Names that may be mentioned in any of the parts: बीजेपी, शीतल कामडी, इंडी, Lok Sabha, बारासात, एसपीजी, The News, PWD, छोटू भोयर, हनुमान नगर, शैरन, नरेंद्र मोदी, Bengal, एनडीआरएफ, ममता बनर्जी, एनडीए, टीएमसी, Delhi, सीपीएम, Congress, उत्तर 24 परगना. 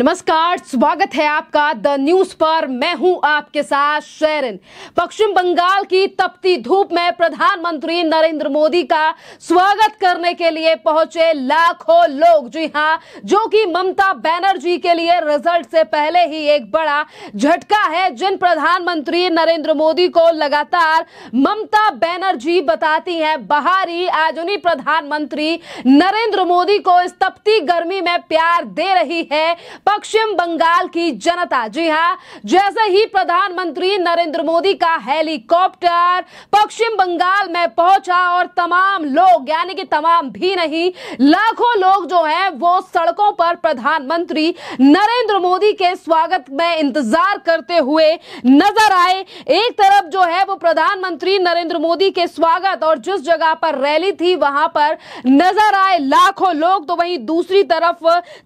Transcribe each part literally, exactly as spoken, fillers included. नमस्कार, स्वागत है आपका द न्यूज पर। मैं हूं आपके साथ शैरन। पश्चिम बंगाल की तपती धूप में प्रधानमंत्री नरेंद्र मोदी का स्वागत करने के लिए पहुंचे लाखों लोग। जी हां, जो कि ममता बनर्जी के लिए रिजल्ट से पहले ही एक बड़ा झटका है। जिन प्रधानमंत्री नरेंद्र मोदी को लगातार ममता बनर्जी बताती हैं बाहरी, आज उन्हीं प्रधानमंत्री नरेंद्र मोदी को इस तपती गर्मी में प्यार दे रही है पश्चिम बंगाल की जनता। जी हां, जैसे ही प्रधानमंत्री नरेंद्र मोदी का हेलीकॉप्टर पश्चिम बंगाल में पहुंचा और तमाम लोग, यानी कि तमाम भी नहीं, लाखों लोग जो हैं वो सड़कों पर प्रधानमंत्री नरेंद्र मोदी के स्वागत में इंतजार करते हुए नजर आए। एक तरफ जो है वो प्रधानमंत्री नरेंद्र मोदी के स्वागत और जिस जगह पर रैली थी वहां पर नजर आए लाखों लोग, तो वहीं दूसरी तरफ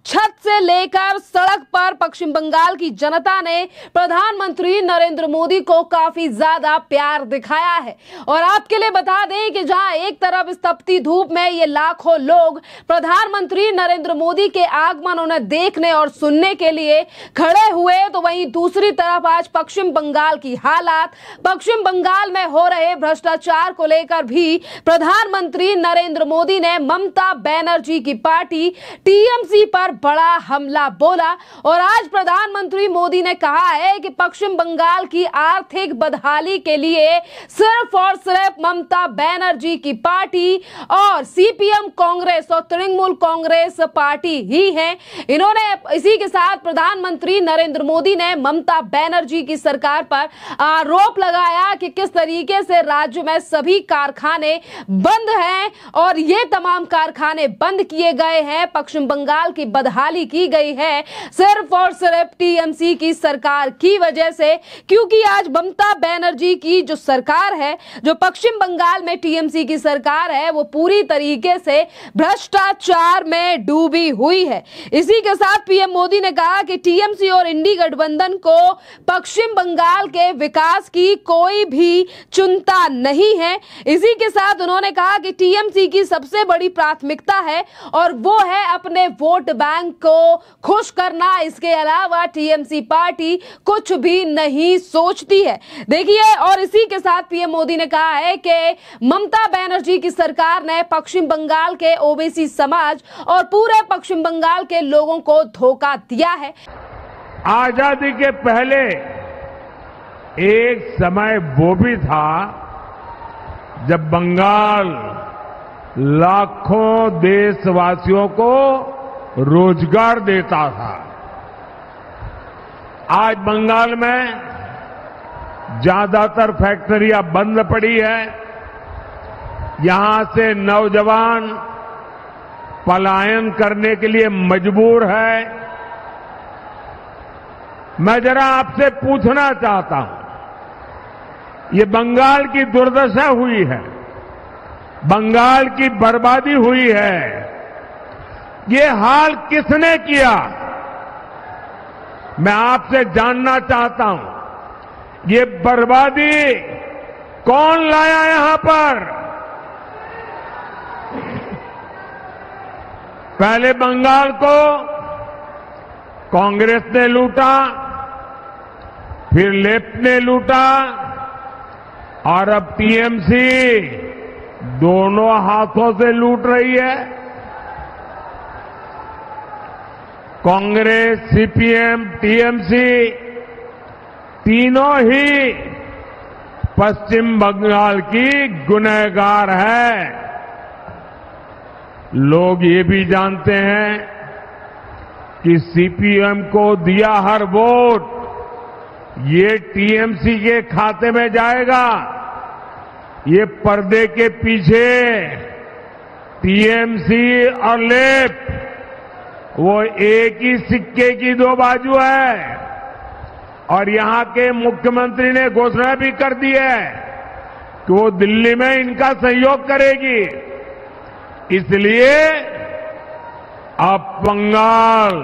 छत से लेकर सड़क पर पश्चिम बंगाल की जनता ने प्रधानमंत्री नरेंद्र मोदी को काफी ज्यादा प्यार दिखाया है। और आपके लिए बता दें कि जहां एक तरफ इस तपती धूप में ये लाखों लोग प्रधानमंत्री नरेंद्र मोदी के आगमन उन्हें देखने और सुनने के लिए खड़े हुए, तो वहीं दूसरी तरफ आज पश्चिम बंगाल की हालात, पश्चिम बंगाल में हो रहे भ्रष्टाचार को लेकर भी प्रधानमंत्री नरेंद्र मोदी ने ममता बनर्जी की पार्टी टीएमसी पर बड़ा हमला बोला। और आज प्रधानमंत्री मोदी ने कहा है कि पश्चिम बंगाल की आर्थिक बदहाली के लिए सिर्फ और सिर्फ ममता बनर्जी की पार्टी और सीपीएम कांग्रेस और तृणमूल कांग्रेस पार्टी ही है। इन्होंने इसी के साथ प्रधानमंत्री नरेंद्र मोदी ने ममता बनर्जी की सरकार पर आरोप लगाया कि किस तरीके से राज्य में सभी कारखाने बंद हैं और ये तमाम कारखाने बंद किए गए हैं, पश्चिम बंगाल की बदहाली की गई है सिर्फ और सिर्फ टीएमसी की सरकार की वजह से। क्योंकि आज ममता बनर्जी की जो सरकार है, जो पश्चिम बंगाल में टीएमसी की सरकार है, वो पूरी तरीके से भ्रष्टाचार में डूबी हुई है। इसी के साथ पीएम मोदी ने कहा कि टीएमसी और इंडी गठबंधन को पश्चिम बंगाल के विकास की कोई भी चिंता नहीं है। इसी के साथ उन्होंने कहा कि टीएमसी की सबसे बड़ी प्राथमिकता है और वो है अपने वोट बैंक को खुश करना। इसके अलावा टीएमसी पार्टी कुछ भी नहीं सोचती है। देखिए, और इसी के साथ पीएम मोदी ने कहा है कि ममता बनर्जी की सरकार ने पश्चिम बंगाल के ओबीसी समाज और पूरे पश्चिम बंगाल के लोगों को धोखा दिया है। आजादी के पहले एक समय वो भी था जब बंगाल लाखों देशवासियों को रोजगार देता था। आज बंगाल में ज्यादातर फैक्ट्रियां बंद पड़ी है, यहां से नौजवान पलायन करने के लिए मजबूर है। मैं जरा आपसे पूछना चाहता हूं, ये बंगाल की दुर्दशा हुई है, बंगाल की बर्बादी हुई है, ये हाल किसने किया? मैं आपसे जानना चाहता हूं, ये बर्बादी कौन लाया यहां पर? पहले बंगाल को कांग्रेस ने लूटा, फिर लेफ्ट ने लूटा, और अब टीएमसी दोनों हाथों से लूट रही है। कांग्रेस, सीपीएम, टीएमसी तीनों ही पश्चिम बंगाल की गुनहगार है। लोग ये भी जानते हैं कि सीपीएम को दिया हर वोट ये टीएमसी के खाते में जाएगा। ये पर्दे के पीछे टीएमसी और लेफ्ट वो एक ही सिक्के की दो बाजू है। और यहां के मुख्यमंत्री ने घोषणा भी कर दी है कि वो दिल्ली में इनका सहयोग करेगी। इसलिए अब बंगाल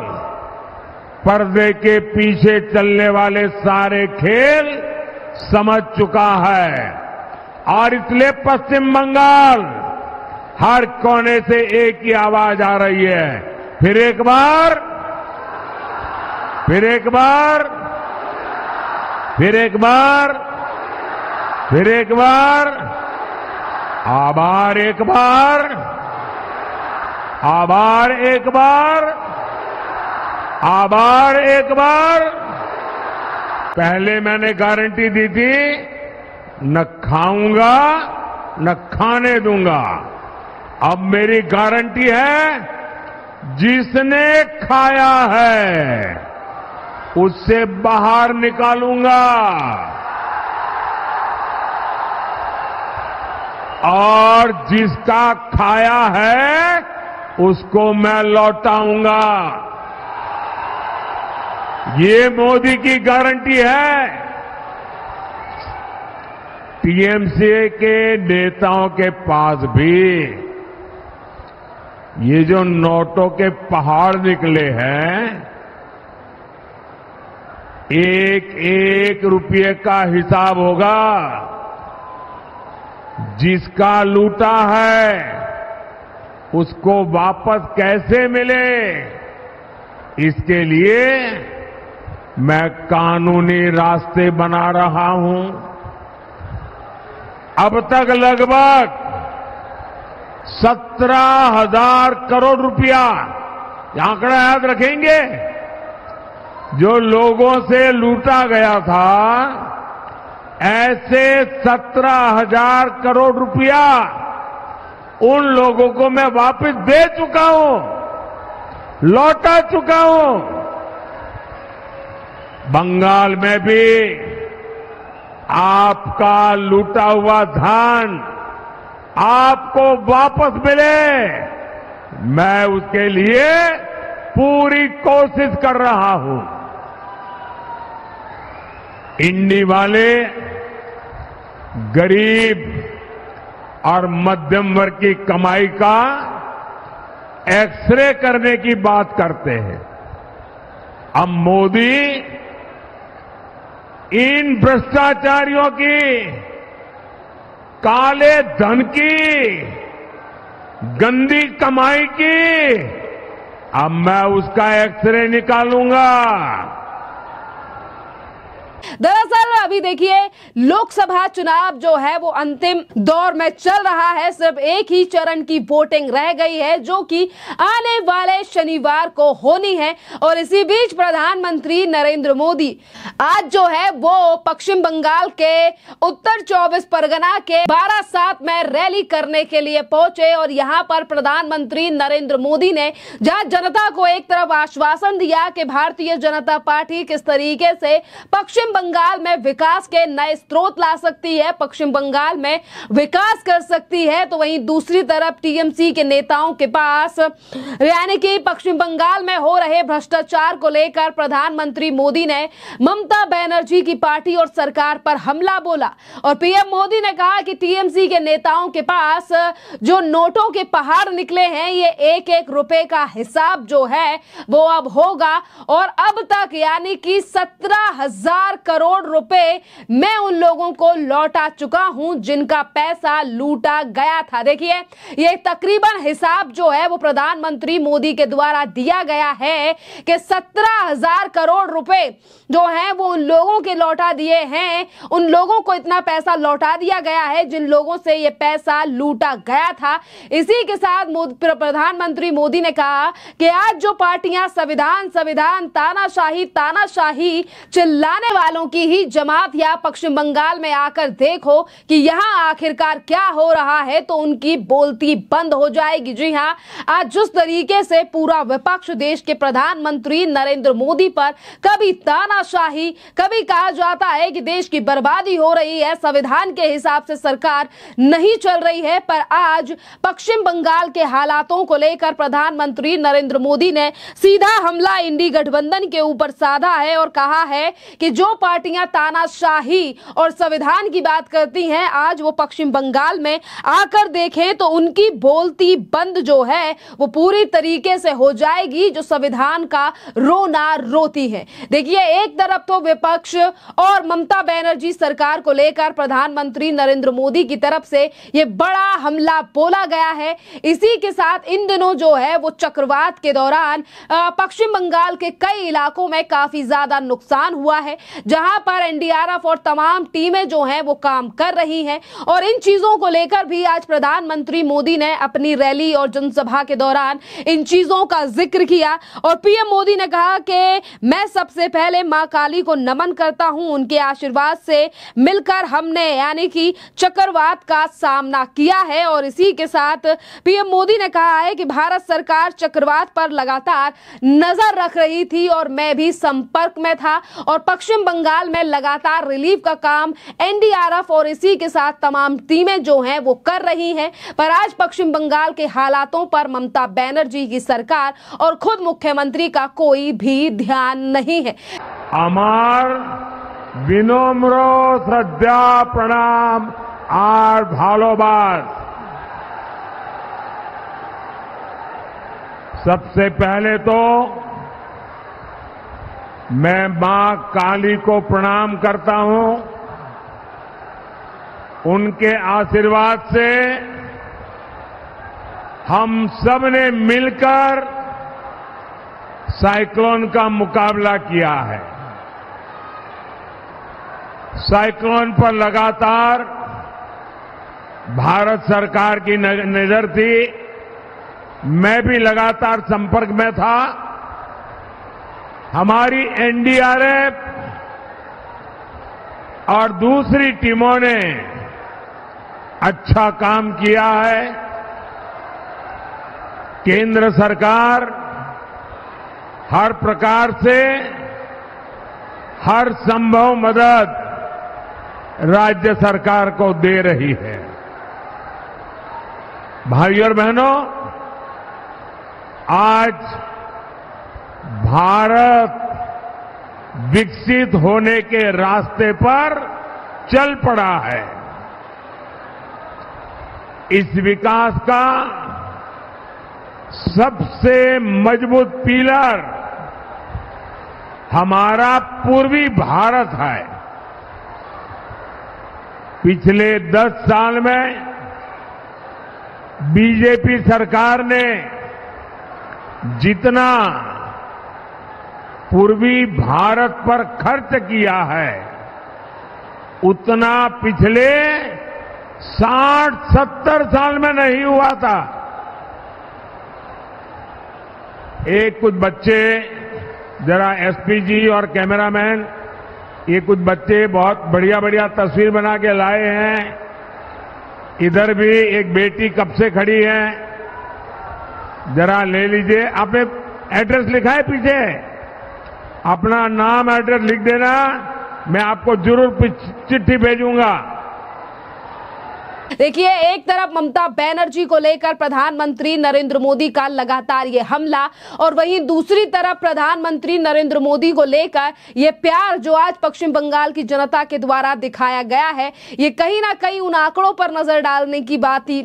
पर्दे के पीछे चलने वाले सारे खेल समझ चुका है और इसलिए पश्चिम बंगाल हर कोने से एक ही आवाज आ रही है। फिर एक बार फिर एक बार फिर एक बार फिर एक बार आभार एक बार आभार एक बार आभार एक बार पहले मैंने गारंटी दी थी न खाऊंगा न खाने दूंगा, अब मेरी गारंटी है जिसने खाया है उससे बाहर निकालूंगा और जिसका खाया है उसको मैं लौटाऊंगा। ये मोदी की गारंटी है। टीएमसी के नेताओं के पास भी ये जो नोटों के पहाड़ निकले हैं, एक एक रुपये का हिसाब होगा। जिसका लूटा है उसको वापस कैसे मिले, इसके लिए मैं कानूनी रास्ते बना रहा हूं। अब तक लगभग सत्रह हजार करोड़ रुपया, आंकड़ा याद रखेंगे, जो लोगों से लूटा गया था, ऐसे सत्रह हजार करोड़ रुपया उन लोगों को मैं वापस दे चुका हूं, लौटा चुका हूं। बंगाल में भी आपका लूटा हुआ धान आपको वापस मिले, मैं उसके लिए पूरी कोशिश कर रहा हूं। इंडी वाले गरीब और मध्यम वर्ग की कमाई का एक्सरे करने की बात करते हैं। अब मोदी इन भ्रष्टाचारियों की, काले धन की, गंदी कमाई की, अब मैं उसका एक्सरे निकालूंगा। दरअसल अभी देखिए लोकसभा चुनाव जो है वो अंतिम दौर में चल रहा है। सिर्फ एक ही चरण की वोटिंग रह गई है जो कि आने वाले शनिवार को होनी है। और इसी बीच प्रधानमंत्री नरेंद्र मोदी आज जो है वो पश्चिम बंगाल के उत्तर चौबीस परगना के बारासात में रैली करने के लिए पहुंचे। और यहाँ पर प्रधानमंत्री नरेंद्र मोदी ने जहाँ जनता को एक तरफ आश्वासन दिया कि भारतीय जनता पार्टी किस तरीके से पश्चिम बंगाल में विकास के नए स्रोत ला सकती है, पश्चिम बंगाल में विकास कर सकती है, तो वहीं दूसरी तरफ टीएमसी के नेताओं के पास यानी कि पश्चिम बंगाल में हो रहे भ्रष्टाचार को लेकर प्रधानमंत्री मोदी ने ममता बनर्जी की पार्टी और सरकार पर हमला बोला। और पीएम मोदी ने कहा कि टीएमसी के नेताओं के पास जो नोटों के पहाड़ निकले हैं, ये एक एक रुपए का हिसाब जो है वो अब होगा। और अब तक यानी कि सत्रह हजार करोड़ रुपए मैं उन लोगों को लौटा चुका हूं जिनका पैसा लूटा गया था। देखिए ये तकरीबन हिसाब जो है वो प्रधानमंत्री मोदी के द्वारा दिया गया है कि सत्रह हजार करोड़ रुपए जो है वो उन लोगों के लौटा दिए हैं, उन लोगों को इतना पैसा लौटा दिया गया है जिन लोगों से ये पैसा लूटा गया था। इसी के साथ प्रधानमंत्री मोदी ने कहा कि आज जो पार्टियां संविधान संविधान तानाशाही तानाशाही चिल्लाने वाली लोगों की ही जमात या पश्चिम बंगाल में आकर देखो कि यहाँ आखिरकार क्या हो रहा है, तो उनकी बोलती बंद हो जाएगी। जी हाँ, आज जिस तरीके से पूरा विपक्ष देश के प्रधानमंत्री नरेंद्र मोदी पर कभी तानाशाही, कभी कहा जाता है कि देश की बर्बादी हो रही है, संविधान के हिसाब से सरकार नहीं चल रही है, पर आज पश्चिम बंगाल के हालातों को लेकर प्रधानमंत्री नरेंद्र मोदी ने सीधा हमला इंडी गठबंधन के ऊपर साधा है और कहा है कि जो पार्टियां तानाशाही और संविधान की बात करती हैं, आज वो पश्चिम बंगाल में आकर देखें तो उनकी बोलती बंद जो है वो पूरी तरीके से हो जाएगी, जो संविधान का रोना रोती है। देखिए, एक तरफ तो विपक्ष और ममता बनर्जी सरकार को लेकर प्रधानमंत्री नरेंद्र मोदी की तरफ से ये बड़ा हमला बोला गया है। इसी के साथ इन दिनों जो है वो चक्रवात के दौरान पश्चिम बंगाल के कई इलाकों में काफी ज्यादा नुकसान हुआ है, जहां पर एनडीआरएफ और तमाम टीमें जो हैं वो काम कर रही हैं और इन चीजों को लेकर भी आज प्रधानमंत्री मोदी ने अपनी रैली और जनसभा के दौरान इन चीजों का जिक्र किया और पीएम मोदी ने कहा कि मैं सबसे पहले मां काली को नमन करता हूं, उनके आशीर्वाद से मिलकर हमने यानी कि चक्रवात का सामना किया है। और इसी के साथ पीएम मोदी ने कहा है कि भारत सरकार चक्रवात पर लगातार नजर रख रही थी और मैं भी संपर्क में था और पश्चिम बंगाल में लगातार रिलीफ का काम एनडीआरएफ और इसी के साथ तमाम टीमें जो हैं वो कर रही हैं। पर आज पश्चिम बंगाल के हालातों पर ममता बनर्जी की सरकार और खुद मुख्यमंत्री का कोई भी ध्यान नहीं है। आमार विनम्र श्रद्धा प्रणाम आर भालोबास। सबसे पहले तो मैं मां काली को प्रणाम करता हूं, उनके आशीर्वाद से हम सब ने मिलकर साइक्लोन का मुकाबला किया है। साइक्लोन पर लगातार भारत सरकार की नजर थी, मैं भी लगातार संपर्क में था। हमारी एनडीआरएफ और दूसरी टीमों ने अच्छा काम किया है। केंद्र सरकार हर प्रकार से हर संभव मदद राज्य सरकार को दे रही है। भाइयों और बहनों, आज भारत विकसित होने के रास्ते पर चल पड़ा है। इस विकास का सबसे मजबूत पिलर हमारा पूर्वी भारत है। पिछले दस साल में बीजेपी सरकार ने जितना पूर्वी भारत पर खर्च किया है, उतना पिछले साठ सत्तर साल में नहीं हुआ था। एक कुछ बच्चे, जरा एसपीजी और कैमरामैन, ये कुछ बच्चे बहुत बढ़िया बढ़िया तस्वीर बना के लाए हैं। इधर भी एक बेटी कब से खड़ी है, जरा ले लीजिए। आपने एड्रेस लिखा है पीछे, अपना नाम एड्रेस लिख देना, मैं आपको जरूर चिट्ठी भेजूंगा। देखिए, एक तरफ ममता बनर्जी को लेकर प्रधानमंत्री नरेंद्र मोदी का लगातार ये हमला और वहीं दूसरी तरफ प्रधानमंत्री नरेंद्र मोदी को लेकर ये प्यार जो आज पश्चिम बंगाल की जनता के द्वारा दिखाया गया है, ये कहीं ना कहीं उन आंकड़ों पर नजर डालने की बात थी।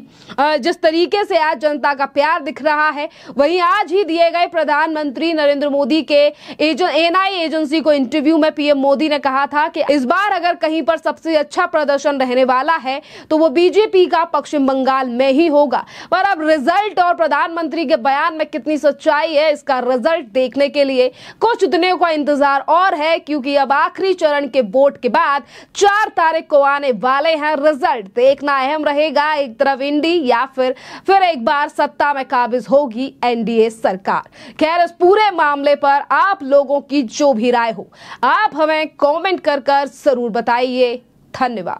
जिस तरीके से आज जनता का प्यार दिख रहा है, वहीं आज ही दिए गए प्रधानमंत्री नरेंद्र मोदी के एन आई एजेंसी को इंटरव्यू में पीएम मोदी ने कहा था कि इस बार अगर कहीं पर सबसे अच्छा प्रदर्शन रहने वाला है तो वो बीजेपी का पश्चिम बंगाल में ही होगा। पर अब रिजल्ट और प्रधानमंत्री के बयान में कितनी सच्चाई है, इसका रिजल्ट देखने के लिए कुछ दिनों का इंतजार और है, क्योंकि अब आखिरी चरण के वोट के बाद चार तारीख को आने वाले हैं रिजल्ट। देखना अहम रहेगा, एक तरफ इंडी या फिर फिर एक बार सत्ता में काबिज होगी एनडीए सरकार। खैर, इस पूरे मामले पर आप लोगों की जो भी राय हो, आप हमें कॉमेंट कर कर जरूर बताइए। धन्यवाद।